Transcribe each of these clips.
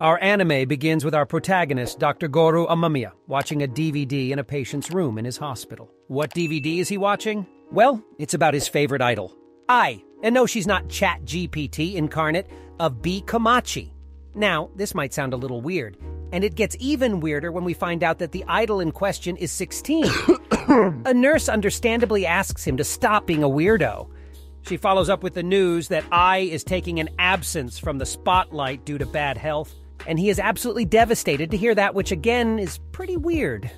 Our anime begins with our protagonist, Dr. Gorou Amamiya, watching a DVD in a patient's room in his hospital. What DVD is he watching? Well, it's about his favorite idol, Ai. And no, she's not ChatGPT incarnate of B. Komachi. Now, this might sound a little weird, and it gets even weirder when we find out that the idol in question is 16. A nurse understandably asks him to stop being a weirdo. She follows up with the news that Ai is taking an absence from the spotlight due to bad health. And he is absolutely devastated to hear that, which again is pretty weird.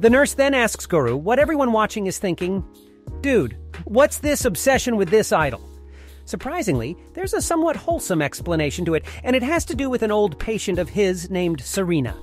The nurse then asks Gorou what everyone watching is thinking. Dude, what's this obsession with this idol? Surprisingly, there's a somewhat wholesome explanation to it, and it has to do with an old patient of his named Sarina.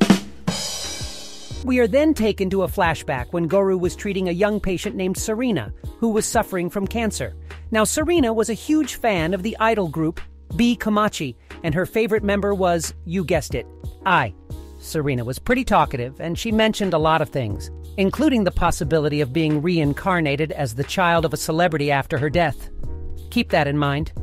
We are then taken to a flashback when Gorou was treating a young patient named Sarina, who was suffering from cancer. Now, Sarina was a huge fan of the idol group B. Komachi, and her favorite member was, you guessed it, Ai. Sarina was pretty talkative, and she mentioned a lot of things, including the possibility of being reincarnated as the child of a celebrity after her death. Keep that in mind.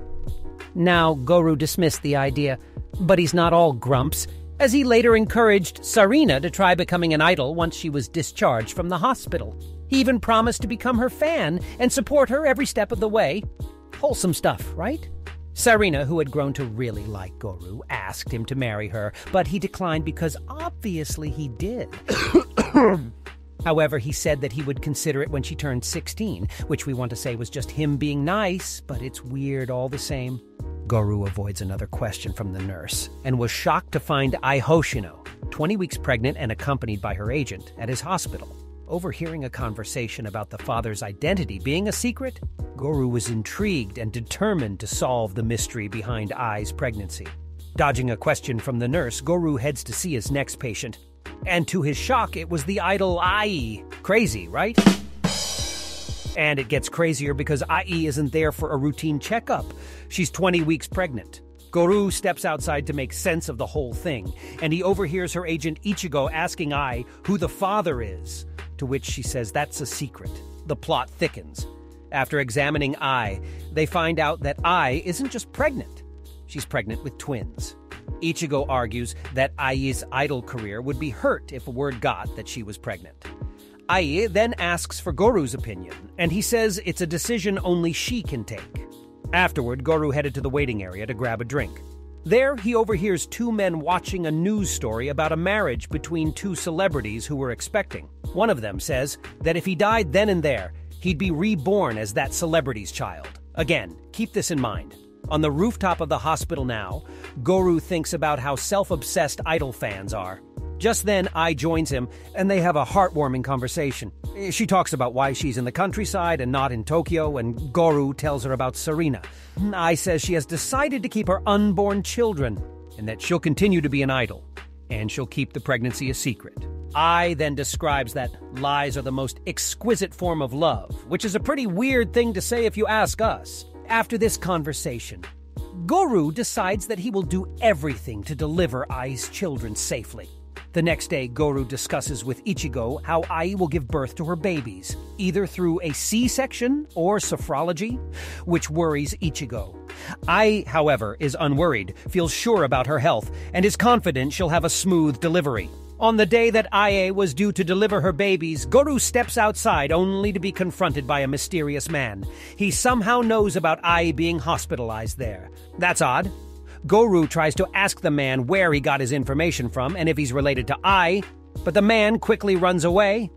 Now, Gorou dismissed the idea, but he's not all grumps, as he later encouraged Sarina to try becoming an idol once she was discharged from the hospital. He even promised to become her fan and support her every step of the way. Wholesome stuff, right? Sarina, who had grown to really like Gorou, asked him to marry her, but he declined because obviously he did. However, he said that he would consider it when she turned 16, which we want to say was just him being nice, but it's weird all the same. Gorou avoids another question from the nurse and was shocked to find Ai Hoshino, 20 weeks pregnant and accompanied by her agent, at his hospital. Overhearing a conversation about the father's identity being a secret, Gorou was intrigued and determined to solve the mystery behind Ai's pregnancy. Dodging a question from the nurse, Gorou heads to see his next patient. And to his shock, it was the idol Ai. Crazy, right? And it gets crazier because Ai isn't there for a routine checkup. She's 20 weeks pregnant. Gorou steps outside to make sense of the whole thing, and he overhears her agent Ichigo asking Ai who the father is, to which she says that's a secret. The plot thickens. After examining Ai, they find out that Ai isn't just pregnant. She's pregnant with twins. Ichigo argues that Ai's idol career would be hurt if word got that she was pregnant. Ai then asks for Goru's opinion, and he says it's a decision only she can take. Afterward, Gorou headed to the waiting area to grab a drink. There, he overhears two men watching a news story about a marriage between two celebrities who were expecting. One of them says that if he died then and there, he'd be reborn as that celebrity's child. Again, keep this in mind. On the rooftop of the hospital now, Gorou thinks about how self-obsessed idol fans are. Just then, Ai joins him, and they have a heartwarming conversation. She talks about why she's in the countryside and not in Tokyo, and Gorou tells her about Sarina. Ai says she has decided to keep her unborn children, and that she'll continue to be an idol, and she'll keep the pregnancy a secret. Ai then describes that lies are the most exquisite form of love, which is a pretty weird thing to say if you ask us. After this conversation, Gorou decides that he will do everything to deliver Ai's children safely. The next day, Gorou discusses with Ichigo how Ai will give birth to her babies, either through a C-section or sophrology, which worries Ichigo. Ai, however, is unworried, feels sure about her health, and is confident she'll have a smooth delivery. On the day that Ai was due to deliver her babies, Gorou steps outside only to be confronted by a mysterious man. He somehow knows about Ai being hospitalized there. That's odd. Gorou tries to ask the man where he got his information from and if he's related to Ai, but the man quickly runs away.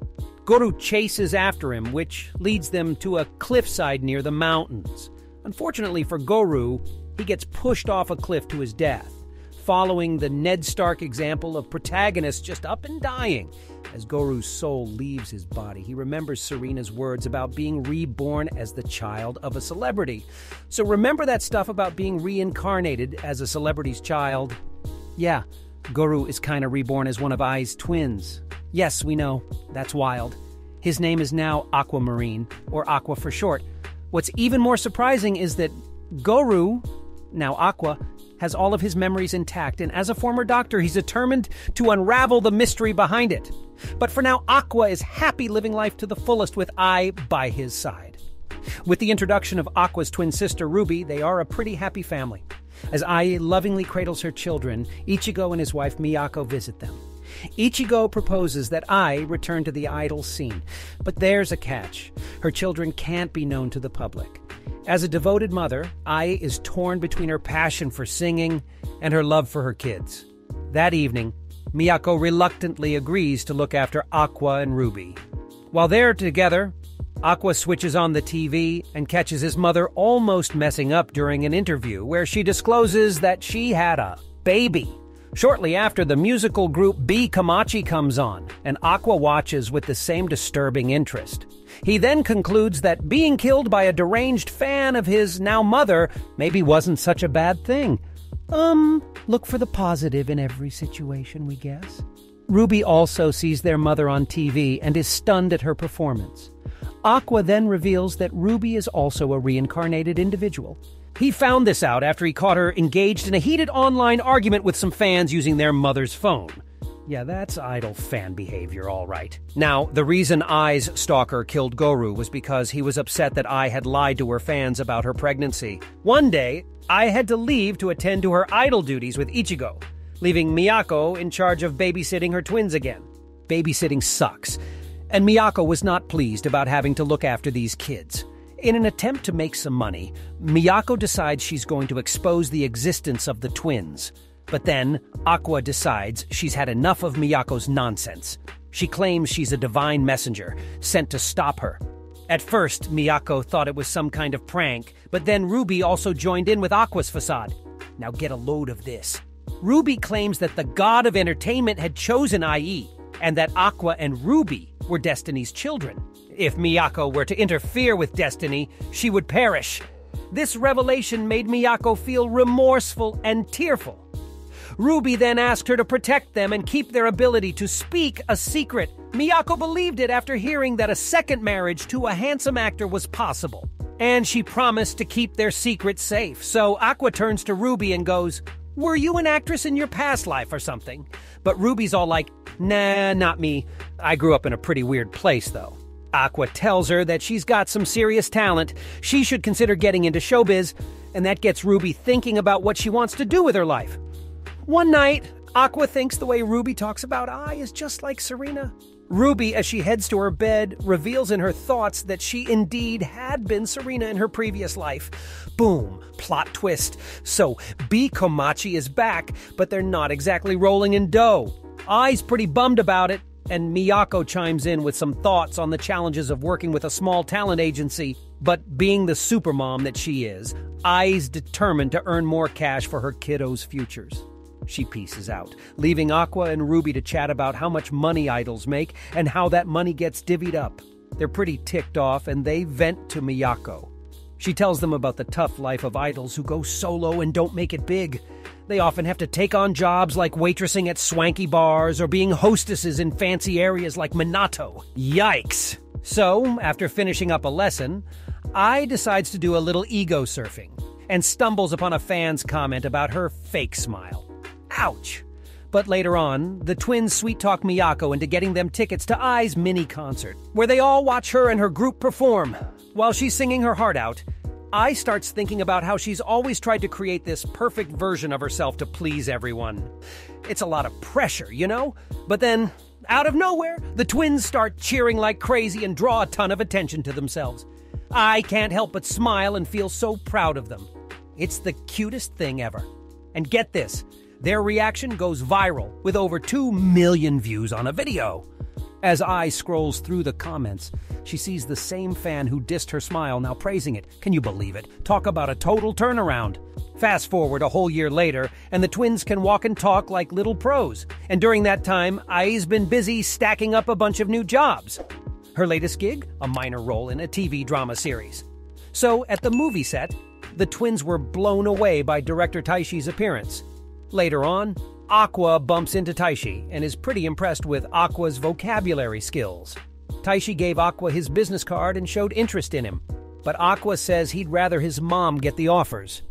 Gorou chases after him, which leads them to a cliffside near the mountains. Unfortunately for Gorou, he gets pushed off a cliff to his death, following the Ned Stark example of protagonists just up and dying. As Goru's soul leaves his body, he remembers Sarina's words about being reborn as the child of a celebrity. So remember that stuff about being reincarnated as a celebrity's child? Yeah, Gorou is kind of reborn as one of Ai's twins. Yes, we know. That's wild. His name is now Aquamarine, or Aqua for short. What's even more surprising is that Gorou, now Aqua, has all of his memories intact, and as a former doctor, he's determined to unravel the mystery behind it. But for now, Aqua is happy living life to the fullest with Ai by his side. With the introduction of Aqua's twin sister, Ruby, they are a pretty happy family. As Ai lovingly cradles her children, Ichigo and his wife Miyako visit them. Ichigo proposes that Ai return to the idol scene, but there's a catch. Her children can't be known to the public. As a devoted mother, Ai is torn between her passion for singing and her love for her kids. That evening, Miyako reluctantly agrees to look after Aqua and Ruby. While they're together, Aqua switches on the TV and catches his mother almost messing up during an interview where she discloses that she had a baby. Shortly after, the musical group B. Komachi comes on, and Aqua watches with the same disturbing interest. He then concludes that being killed by a deranged fan of his now mother maybe wasn't such a bad thing. Look for the positive in every situation, we guess. Ruby also sees their mother on TV and is stunned at her performance. Aqua then reveals that Ruby is also a reincarnated individual. He found this out after he caught her engaged in a heated online argument with some fans using their mother's phone. Yeah, that's idol fan behavior, all right. Now, the reason Ai's stalker killed Gorou was because he was upset that Ai had lied to her fans about her pregnancy. One day, Ai had to leave to attend to her idol duties with Ichigo, leaving Miyako in charge of babysitting her twins again. Babysitting sucks, and Miyako was not pleased about having to look after these kids. In an attempt to make some money, Miyako decides she's going to expose the existence of the twins. But then, Aqua decides she's had enough of Miyako's nonsense. She claims she's a divine messenger, sent to stop her. At first, Miyako thought it was some kind of prank, but then Ruby also joined in with Aqua's facade. Now get a load of this. Ruby claims that the god of entertainment had chosen Ai, and that Aqua and Ruby were Destiny's children. If Miyako were to interfere with Destiny, she would perish. This revelation made Miyako feel remorseful and tearful. Ruby then asked her to protect them and keep their ability to speak a secret. Miyako believed it after hearing that a second marriage to a handsome actor was possible. And she promised to keep their secret safe. So Aqua turns to Ruby and goes, "Were you an actress in your past life or something?" But Ruby's all like, "Nah, not me. I grew up in a pretty weird place, though." Aqua tells her that she's got some serious talent, she should consider getting into showbiz, and that gets Ruby thinking about what she wants to do with her life. One night, Aqua thinks the way Ruby talks about Ai is just like Sarina. Ruby, as she heads to her bed, reveals in her thoughts that she indeed had been Sarina in her previous life. Boom, plot twist. So, B. Komachi is back, but they're not exactly rolling in dough. Ai's pretty bummed about it, and Miyako chimes in with some thoughts on the challenges of working with a small talent agency. But being the supermom that she is, Ai's determined to earn more cash for her kiddos' futures. She pieces out, leaving Aqua and Ruby to chat about how much money idols make and how that money gets divvied up. They're pretty ticked off, and they vent to Miyako. She tells them about the tough life of idols who go solo and don't make it big. They often have to take on jobs like waitressing at swanky bars or being hostesses in fancy areas like Minato. Yikes! So, after finishing up a lesson, Ai decides to do a little ego surfing and stumbles upon a fan's comment about her fake smile. Ouch! But later on, the twins sweet-talk Miyako into getting them tickets to Ai's mini-concert, where they all watch her and her group perform. While she's singing her heart out, Ai starts thinking about how she's always tried to create this perfect version of herself to please everyone. It's a lot of pressure, you know? But then, out of nowhere, the twins start cheering like crazy and draw a ton of attention to themselves. Ai can't help but smile and feel so proud of them. It's the cutest thing ever. And get this, their reaction goes viral, with over 2 million views on a video. As Ai scrolls through the comments, she sees the same fan who dissed her smile now praising it. Can you believe it? Talk about a total turnaround. Fast forward a whole year later, and the twins can walk and talk like little pros. And during that time, Ai's been busy stacking up a bunch of new jobs. Her latest gig? A minor role in a TV drama series. So, at the movie set, the twins were blown away by director Taishi's appearance. Later on, Aqua bumps into Taishi and is pretty impressed with Aqua's vocabulary skills. Taishi gave Aqua his business card and showed interest in him, but Aqua says he'd rather his mom get the offers.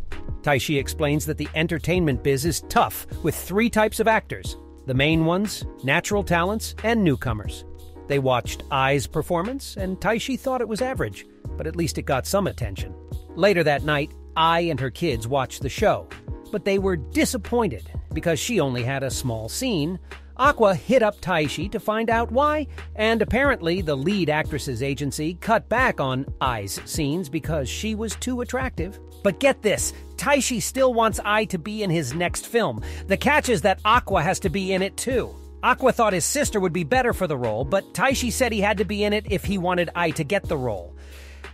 Taishi explains that the entertainment biz is tough, with 3 types of actors, the main ones, natural talents, and newcomers. They watched Ai's performance, and Taishi thought it was average, but at least it got some attention. Later that night, Ai and her kids watched the show. but they were disappointed because she only had a small scene. Aqua hit up Taishi to find out why, and apparently the lead actress's agency cut back on Ai's scenes because she was too attractive. But get this, Taishi still wants Ai to be in his next film. The catch is that Aqua has to be in it too. Aqua thought his sister would be better for the role, but Taishi said he had to be in it if he wanted Ai to get the role.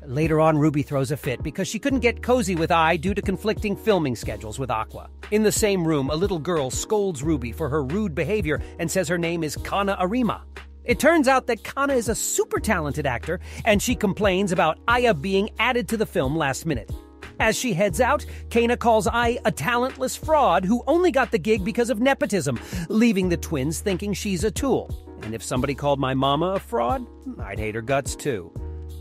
Later on, Ruby throws a fit because she couldn't get cozy with Ai due to conflicting filming schedules with Aqua. In the same room, a little girl scolds Ruby for her rude behavior and says her name is Kana Arima. It turns out that Kana is a super talented actor, and she complains about Aya being added to the film last minute. As she heads out, Kana calls Ai a talentless fraud who only got the gig because of nepotism, leaving the twins thinking she's a tool. And if somebody called my mama a fraud, I'd hate her guts too.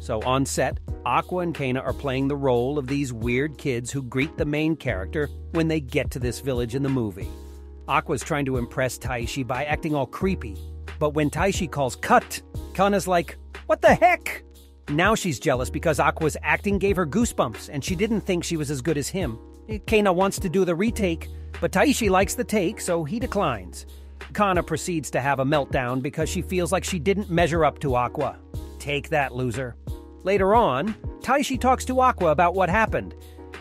So on set, Aqua and Kana are playing the role of these weird kids who greet the main character when they get to this village in the movie. Aqua's trying to impress Taishi by acting all creepy, but when Taishi calls cut, Kana's like, "What the heck?" Now she's jealous because Aqua's acting gave her goosebumps and she didn't think she was as good as him. Kana wants to do the retake, but Taishi likes the take, so he declines. Kana proceeds to have a meltdown because she feels like she didn't measure up to Aqua. Take that, loser. Later on, Taishi talks to Aqua about what happened.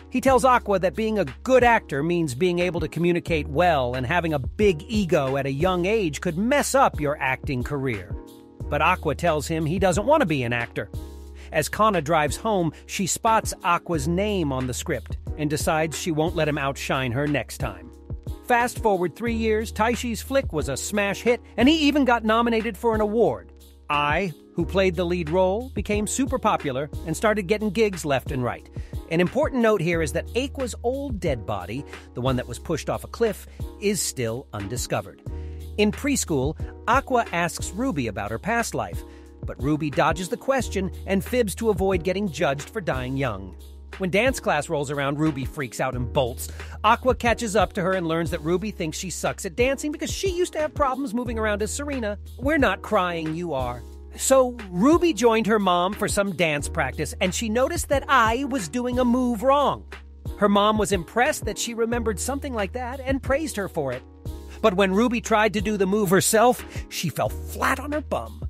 He tells Aqua that being a good actor means being able to communicate well, and having a big ego at a young age could mess up your acting career. But Aqua tells him he doesn't want to be an actor. As Kana drives home, she spots Aqua's name on the script and decides she won't let him outshine her next time. Fast forward 3 years, Taishi's flick was a smash hit, and he even got nominated for an award. Ai, who played the lead role, became super popular and started getting gigs left and right. An important note here is that Aqua's old dead body, the one that was pushed off a cliff, is still undiscovered. In preschool, Aqua asks Ruby about her past life, but Ruby dodges the question and fibs to avoid getting judged for dying young. When dance class rolls around, Ruby freaks out and bolts. Aqua catches up to her and learns that Ruby thinks she sucks at dancing because she used to have problems moving around as Sarina. We're not crying, you are. So Ruby joined her mom for some dance practice, and she noticed that Ai was doing a move wrong. Her mom was impressed that she remembered something like that and praised her for it. But when Ruby tried to do the move herself, she fell flat on her bum.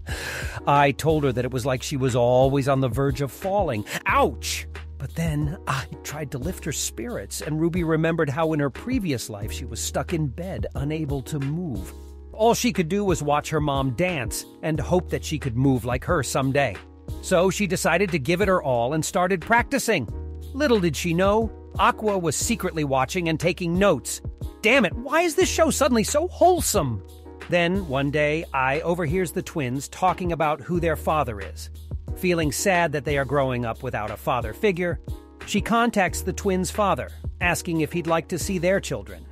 Ai told her that it was like she was always on the verge of falling. Ouch! But then Ai tried to lift her spirits, and Ruby remembered how in her previous life she was stuck in bed, unable to move. All she could do was watch her mom dance and hope that she could move like her someday. So she decided to give it her all and started practicing. Little did she know, Aqua was secretly watching and taking notes. Damn it, why is this show suddenly so wholesome? Then, one day, Ai overhears the twins talking about who their father is. Feeling sad that they are growing up without a father figure, she contacts the twins' father, asking if he'd like to see their children.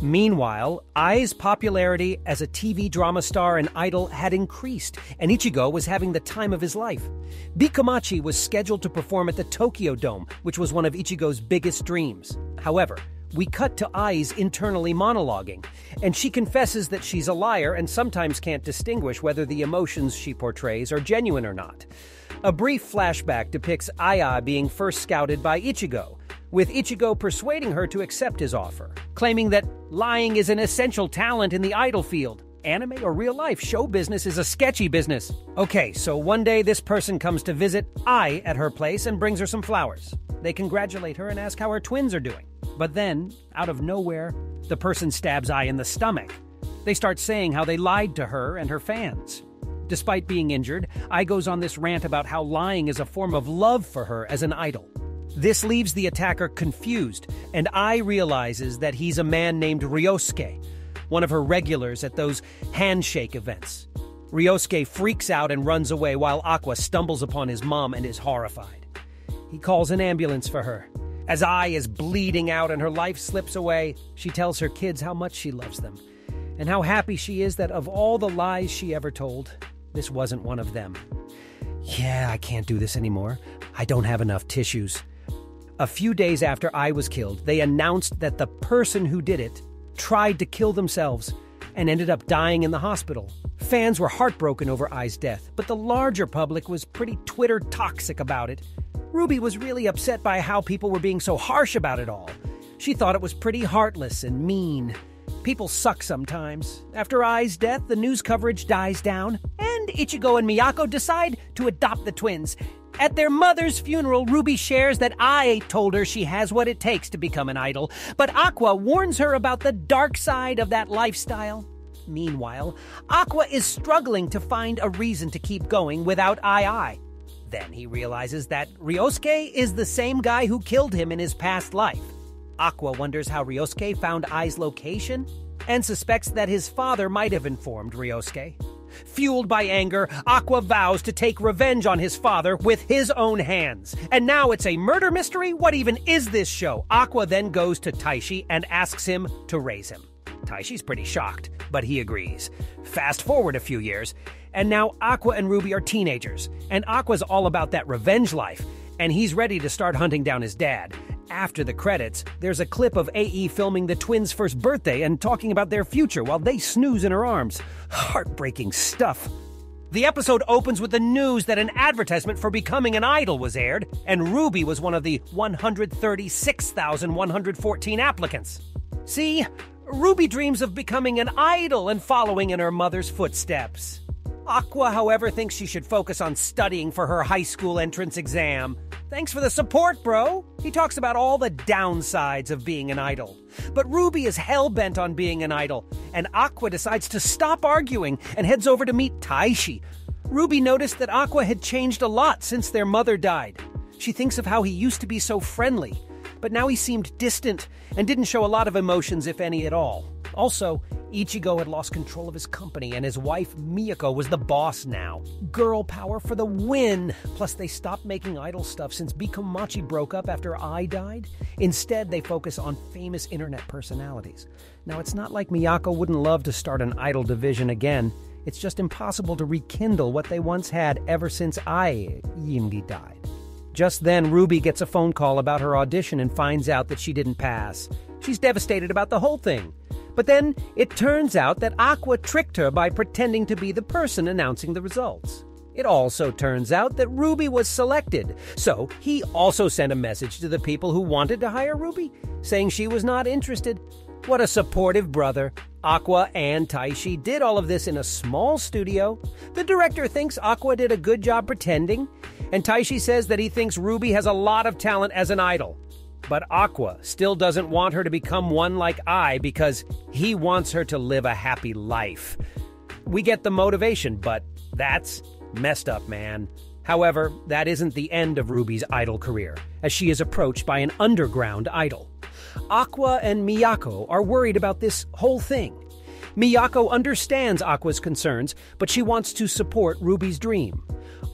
Meanwhile, Ai's popularity as a TV drama star and idol had increased, and Ichigo was having the time of his life. B. Komachi was scheduled to perform at the Tokyo Dome, which was one of Ichigo's biggest dreams. However, we cut to Ai's internally monologuing, and she confesses that she's a liar and sometimes can't distinguish whether the emotions she portrays are genuine or not. A brief flashback depicts Ai being first scouted by Ichigo, with Ichigo persuading her to accept his offer, claiming that lying is an essential talent in the idol field. Anime or real life, show business is a sketchy business. Okay, so one day this person comes to visit Ai at her place and brings her some flowers. They congratulate her and ask how her twins are doing. But then, out of nowhere, the person stabs Ai in the stomach. They start saying how they lied to her and her fans. Despite being injured, Ai goes on this rant about how lying is a form of love for her as an idol. This leaves the attacker confused, and Ai realizes that he's a man named Ryosuke, one of her regulars at those handshake events. Ryosuke freaks out and runs away while Aqua stumbles upon his mom and is horrified. He calls an ambulance for her. As Ai is bleeding out and her life slips away, she tells her kids how much she loves them, and how happy she is that of all the lies she ever told, this wasn't one of them. Yeah, I can't do this anymore. I don't have enough tissues. A few days after Ai was killed, they announced that the person who did it tried to kill themselves and ended up dying in the hospital. Fans were heartbroken over Ai's death, but the larger public was pretty Twitter toxic about it. Ruby was really upset by how people were being so harsh about it all. She thought it was pretty heartless and mean. People suck sometimes. After Ai's death, the news coverage dies down, and Ichigo and Miyako decide to adopt the twins. At their mother's funeral, Ruby shares that Ai told her she has what it takes to become an idol, but Aqua warns her about the dark side of that lifestyle. Meanwhile, Aqua is struggling to find a reason to keep going without Ai. Then he realizes that Ryosuke is the same guy who killed him in his past life. Aqua wonders how Ryosuke found Ai's location and suspects that his father might have informed Ryosuke. Fueled by anger, Aqua vows to take revenge on his father with his own hands. And now it's a murder mystery? What even is this show? Aqua then goes to Taishi and asks him to raise him. Taishi's pretty shocked, but he agrees. Fast forward a few years, and now Aqua and Ruby are teenagers, and Aqua's all about that revenge life, and he's ready to start hunting down his dad. After the credits, there's a clip of Ai filming the twins' first birthday and talking about their future while they snooze in her arms. Heartbreaking stuff. The episode opens with the news that an advertisement for becoming an idol was aired, and Ruby was one of the 136,114 applicants. See? Ruby dreams of becoming an idol and following in her mother's footsteps. Aqua, however, thinks she should focus on studying for her high school entrance exam. Thanks for the support, bro. He talks about all the downsides of being an idol. But Ruby is hell-bent on being an idol, and Aqua decides to stop arguing and heads over to meet Taishi. Ruby noticed that Aqua had changed a lot since their mother died. She thinks of how he used to be so friendly, but now he seemed distant and didn't show a lot of emotions, if any at all. Also, Ichigo had lost control of his company, and his wife, Miyako, was the boss now. Girl power for the win! Plus, they stopped making idol stuff since B. Komachi broke up after Ai died. Instead, they focus on famous internet personalities. Now, it's not like Miyako wouldn't love to start an idol division again. It's just impossible to rekindle what they once had ever since Ai died. Just then, Ruby gets a phone call about her audition and finds out that she didn't pass. She's devastated about the whole thing. But then, it turns out that Aqua tricked her by pretending to be the person announcing the results. It also turns out that Ruby was selected, so he also sent a message to the people who wanted to hire Ruby, saying she was not interested. What a supportive brother. Aqua and Taishi did all of this in a small studio. The director thinks Aqua did a good job pretending. And Taishi says that he thinks Ruby has a lot of talent as an idol. But Aqua still doesn't want her to become one like Ai because he wants her to live a happy life. We get the motivation, but that's messed up, man. However, that isn't the end of Ruby's idol career, as she is approached by an underground idol. Aqua and Miyako are worried about this whole thing. Miyako understands Aqua's concerns, but she wants to support Ruby's dream.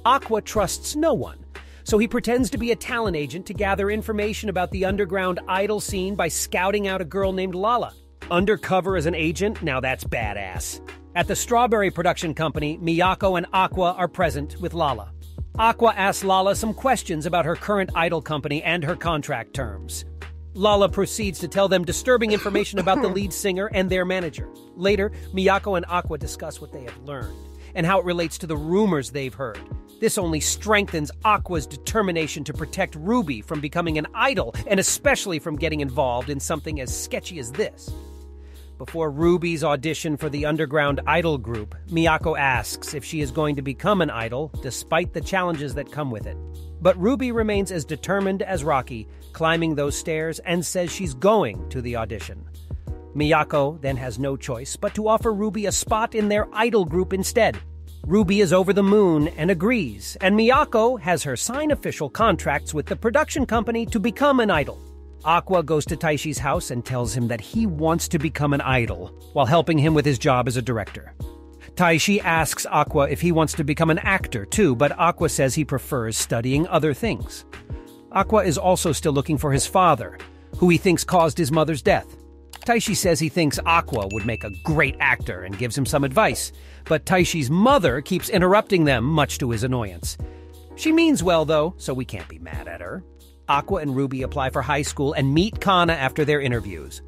Aqua trusts no one, so he pretends to be a talent agent to gather information about the underground idol scene by scouting out a girl named Lala. Undercover as an agent? Now that's badass. At the Strawberry Production Company, Miyako and Aqua are present with Lala. Aqua asks Lala some questions about her current idol company and her contract terms. Lala proceeds to tell them disturbing information about the lead singer and their manager. Later, Miyako and Aqua discuss what they have learned and how it relates to the rumors they've heard. This only strengthens Aqua's determination to protect Ruby from becoming an idol, and especially from getting involved in something as sketchy as this. Before Ruby's audition for the underground idol group, Miyako asks if she is going to become an idol, despite the challenges that come with it. But Ruby remains as determined as Rocky, climbing those stairs, and says she's going to the audition. Miyako then has no choice but to offer Ruby a spot in their idol group instead. Ruby is over the moon and agrees, and Miyako has her sign official contracts with the production company to become an idol. Aqua goes to Taishi's house and tells him that he wants to become an idol, while helping him with his job as a director. Taishi asks Aqua if he wants to become an actor too, but Aqua says he prefers studying other things. Aqua is also still looking for his father, who he thinks caused his mother's death. Taishi says he thinks Aqua would make a great actor and gives him some advice, but Taishi's mother keeps interrupting them, much to his annoyance. She means well, though, so we can't be mad at her. Aqua and Ruby apply for high school and meet Kana after their interviews.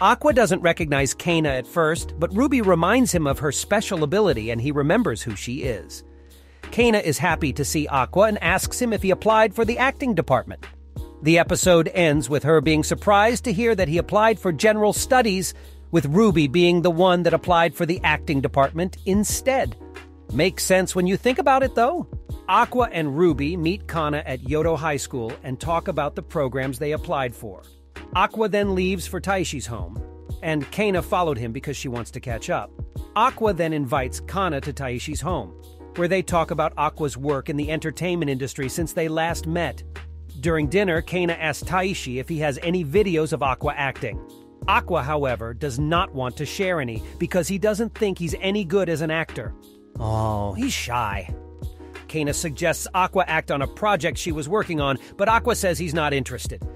Aqua doesn't recognize Kana at first, but Ruby reminds him of her special ability and he remembers who she is. Kana is happy to see Aqua and asks him if he applied for the acting department. The episode ends with her being surprised to hear that he applied for general studies, with Ruby being the one that applied for the acting department instead. Makes sense when you think about it, though. Aqua and Ruby meet Kana at Yodo High School and talk about the programs they applied for. Aqua then leaves for Taishi's home, and Kana followed him because she wants to catch up. Aqua then invites Kana to Taishi's home, where they talk about Aqua's work in the entertainment industry since they last met. During dinner, Kana asks Taishi if he has any videos of Aqua acting. Aqua, however, does not want to share any because he doesn't think he's any good as an actor. Oh, he's shy. Kana suggests Aqua act on a project she was working on, but Aqua says he's not interested.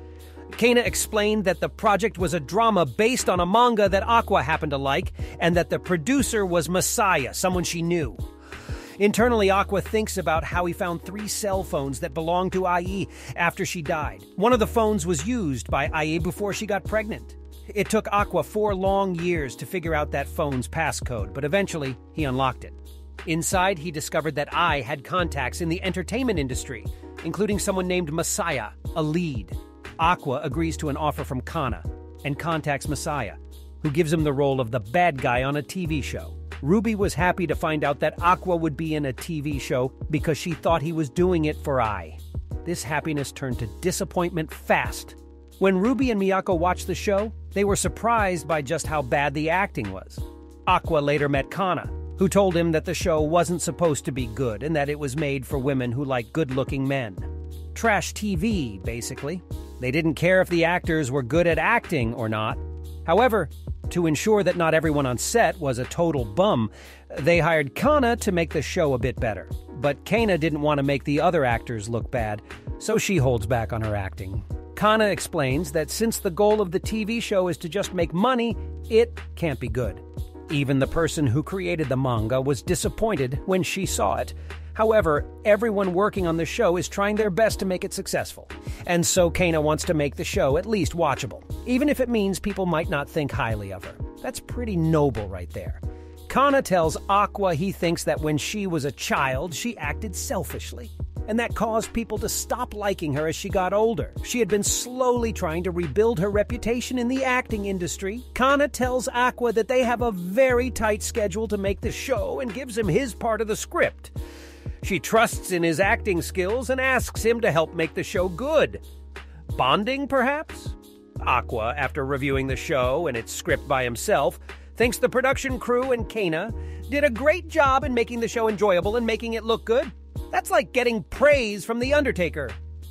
Kana explained that the project was a drama based on a manga that Aqua happened to like, and that the producer was Messiah, someone she knew. Internally, Aqua thinks about how he found 3 cell phones that belonged to Ai after she died. One of the phones was used by Ai before she got pregnant. It took Aqua 4 long years to figure out that phone's passcode, but eventually he unlocked it. Inside, he discovered that Ai had contacts in the entertainment industry, including someone named Masaya, a lead. Aqua agrees to an offer from Kana and contacts Masaya, who gives him the role of the bad guy on a TV show. Ruby was happy to find out that Aqua would be in a TV show because she thought he was doing it for Ai. This happiness turned to disappointment fast. When Ruby and Miyako watched the show, they were surprised by just how bad the acting was. Aqua later met Kana, who told him that the show wasn't supposed to be good and that it was made for women who like good-looking men. Trash TV, basically. They didn't care if the actors were good at acting or not. However, to ensure that not everyone on set was a total bum, they hired Kana to make the show a bit better. But Kana didn't want to make the other actors look bad, so she holds back on her acting. Kana explains that since the goal of the TV show is to just make money, it can't be good. Even the person who created the manga was disappointed when she saw it. However, everyone working on the show is trying their best to make it successful, and so Kana wants to make the show at least watchable, even if it means people might not think highly of her. That's pretty noble right there. Kana tells Aqua he thinks that when she was a child, she acted selfishly, and that caused people to stop liking her as she got older. She had been slowly trying to rebuild her reputation in the acting industry. Kana tells Aqua that they have a very tight schedule to make the show and gives him his part of the script. She trusts in his acting skills and asks him to help make the show good. Bonding, perhaps? Aqua, after reviewing the show and its script by himself, thinks the production crew and Kana did a great job in making the show enjoyable and making it look good. That's like getting praise from The Undertaker.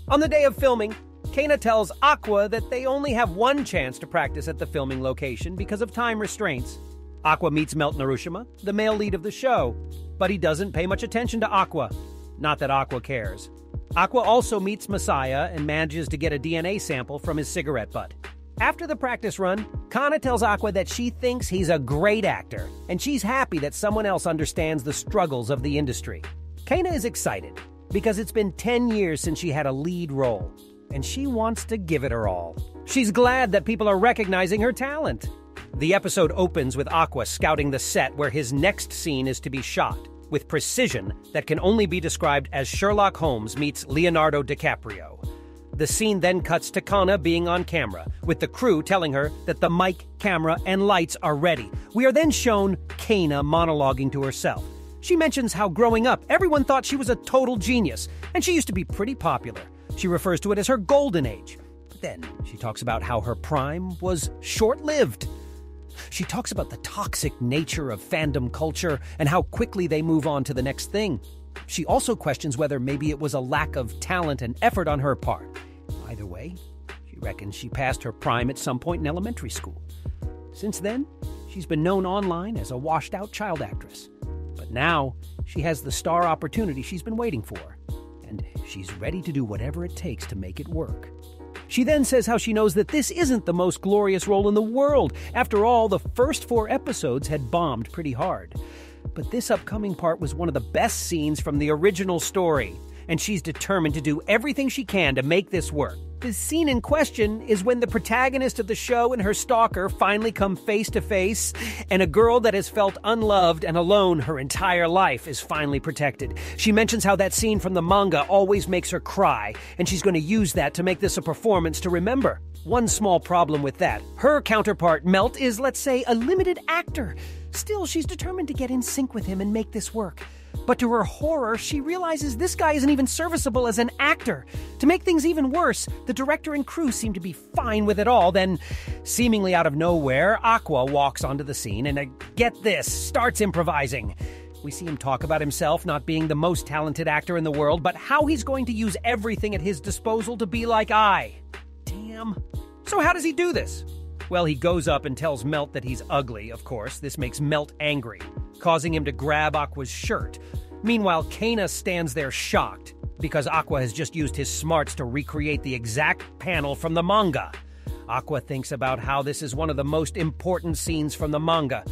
On the day of filming, Kana tells Aqua that they only have one chance to practice at the filming location because of time restraints. Aqua meets Melt Narushima, the male lead of the show, but he doesn't pay much attention to Aqua. Not that Aqua cares. Aqua also meets Messiah and manages to get a DNA sample from his cigarette butt. After the practice run, Kana tells Aqua that she thinks he's a great actor, and she's happy that someone else understands the struggles of the industry. Kana is excited, because it's been 10 years since she had a lead role, and she wants to give it her all. She's glad that people are recognizing her talent. The episode opens with Aqua scouting the set where his next scene is to be shot, with precision that can only be described as Sherlock Holmes meets Leonardo DiCaprio. The scene then cuts to Kana being on camera, with the crew telling her that the mic, camera, and lights are ready. We are then shown Kana monologuing to herself. She mentions how growing up, everyone thought she was a total genius, and she used to be pretty popular. She refers to it as her golden age. But then she talks about how her prime was short-lived. She talks about the toxic nature of fandom culture and how quickly they move on to the next thing. She also questions whether maybe it was a lack of talent and effort on her part. Either way, she reckons she passed her prime at some point in elementary school. Since then, she's been known online as a washed-out child actress. But now, she has the star opportunity she's been waiting for, and she's ready to do whatever it takes to make it work. She then says how she knows that this isn't the most glorious role in the world. After all, the first 4 episodes had bombed pretty hard. But this upcoming part was one of the best scenes from the original story, and she's determined to do everything she can to make this work. scene in question is when the protagonist of the show and her stalker finally come face to face, and a girl that has felt unloved and alone her entire life is finally protected. She mentions how that scene from the manga always makes her cry, and she's going to use that to make this a performance to remember. One small problem with that. Her counterpart, Melt, is, let's say, a limited actor. Still, she's determined to get in sync with him and make this work. But to her horror, she realizes this guy isn't even serviceable as an actor. To make things even worse, the director and crew seem to be fine with it all. Then, seemingly out of nowhere, Aqua walks onto the scene and, get this, starts improvising. We see him talk about himself not being the most talented actor in the world, but how he's going to use everything at his disposal to be like Ai. Damn. So how does he do this? Well, he goes up and tells Melt that he's ugly, of course. This makes Melt angry, causing him to grab Aqua's shirt. Meanwhile, Kana stands there shocked, because Aqua has just used his smarts to recreate the exact panel from the manga. Aqua thinks about how this is one of the most important scenes from the manga,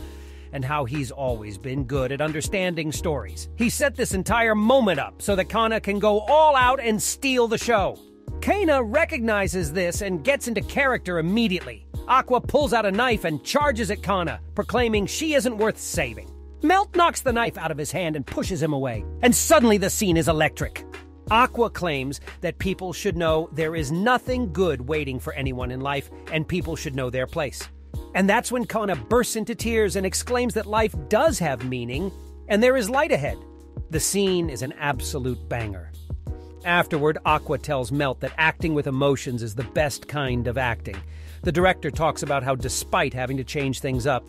and how he's always been good at understanding stories. He set this entire moment up so that Kana can go all out and steal the show. Kana recognizes this and gets into character immediately. Aqua pulls out a knife and charges at Kana, proclaiming she isn't worth saving. Melt knocks the knife out of his hand and pushes him away, and suddenly the scene is electric. Aqua claims that people should know there is nothing good waiting for anyone in life, and people should know their place. And that's when Kana bursts into tears and exclaims that life does have meaning, and there is light ahead. The scene is an absolute banger. Afterward, Aqua tells Melt that acting with emotions is the best kind of acting. The director talks about how despite having to change things up,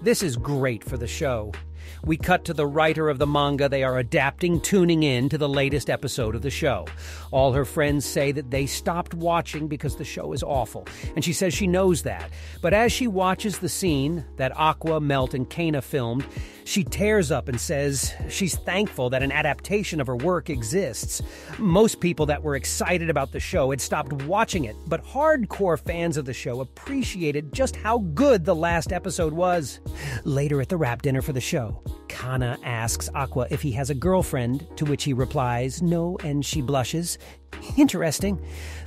this is great for the show. We cut to the writer of the manga they are adapting, tuning in to the latest episode of the show. All her friends say that they stopped watching because the show is awful, and she says she knows that. But as she watches the scene that Aqua, Melt, and Kana filmed, she tears up and says she's thankful that an adaptation of her work exists. Most people that were excited about the show had stopped watching it, but hardcore fans of the show appreciated just how good the last episode was. Later at the wrap dinner for the show, Kana asks Aqua if he has a girlfriend, to which he replies no, and she blushes. Interesting.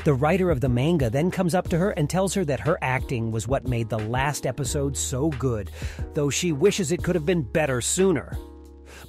The writer of the manga then comes up to her and tells her that her acting was what made the last episode so good, though she wishes it could have been better sooner.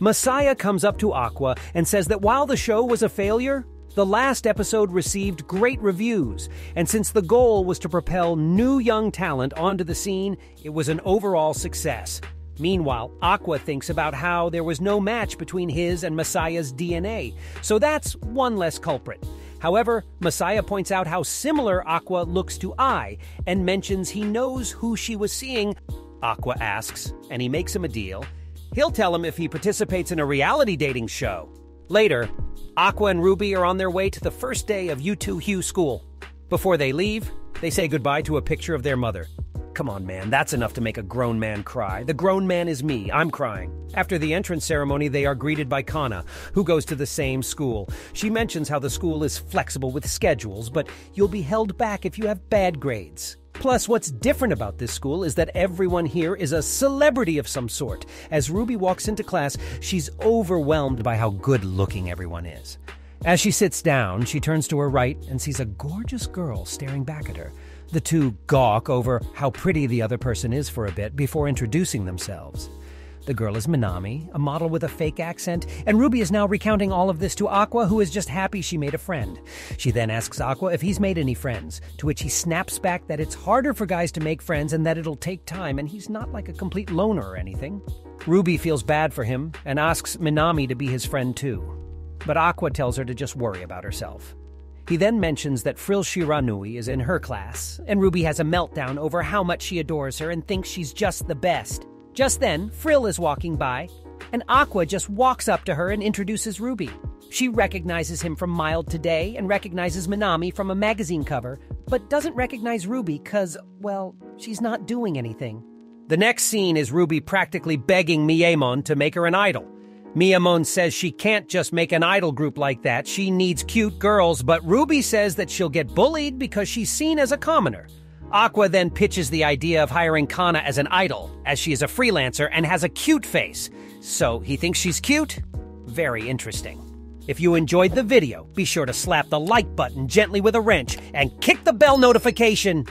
Masaya comes up to Aqua and says that while the show was a failure, the last episode received great reviews, and since the goal was to propel new young talent onto the scene, it was an overall success. Meanwhile, Aqua thinks about how there was no match between his and Messiah's DNA, so that's one less culprit. However, Messiah points out how similar Aqua looks to Ai, and mentions he knows who she was seeing. Aqua asks, and he makes him a deal. He'll tell him if he participates in a reality dating show. Later, Aqua and Ruby are on their way to the first day of U2 Hugh School. Before they leave, they say goodbye to a picture of their mother. Come on, man, that's enough to make a grown man cry. The grown man is me. I'm crying. After the entrance ceremony, they are greeted by Kana, who goes to the same school. She mentions how the school is flexible with schedules, but you'll be held back if you have bad grades. Plus, what's different about this school is that everyone here is a celebrity of some sort. As Ruby walks into class, she's overwhelmed by how good-looking everyone is. As she sits down, she turns to her right and sees a gorgeous girl staring back at her. The two gawk over how pretty the other person is for a bit before introducing themselves. The girl is Minami, a model with a fake accent, and Ruby is now recounting all of this to Aqua, who is just happy she made a friend. She then asks Aqua if he's made any friends, to which he snaps back that it's harder for guys to make friends and that it'll take time, and he's not like a complete loner or anything. Ruby feels bad for him and asks Minami to be his friend too, but Aqua tells her to just worry about herself. He then mentions that Frill Shiranui is in her class, and Ruby has a meltdown over how much she adores her and thinks she's just the best. Just then, Frill is walking by, and Aqua just walks up to her and introduces Ruby. She recognizes him from Mild Today and recognizes Minami from a magazine cover, but doesn't recognize Ruby because, well, she's not doing anything. The next scene is Ruby practically begging Miyamon to make her an idol. Miyamon says she can't just make an idol group like that, she needs cute girls, but Ruby says that she'll get bullied because she's seen as a commoner. Aqua then pitches the idea of hiring Kana as an idol, as she is a freelancer and has a cute face. So he thinks she's cute? Very interesting. If you enjoyed the video, be sure to slap the like button gently with a wrench and kick the bell notification.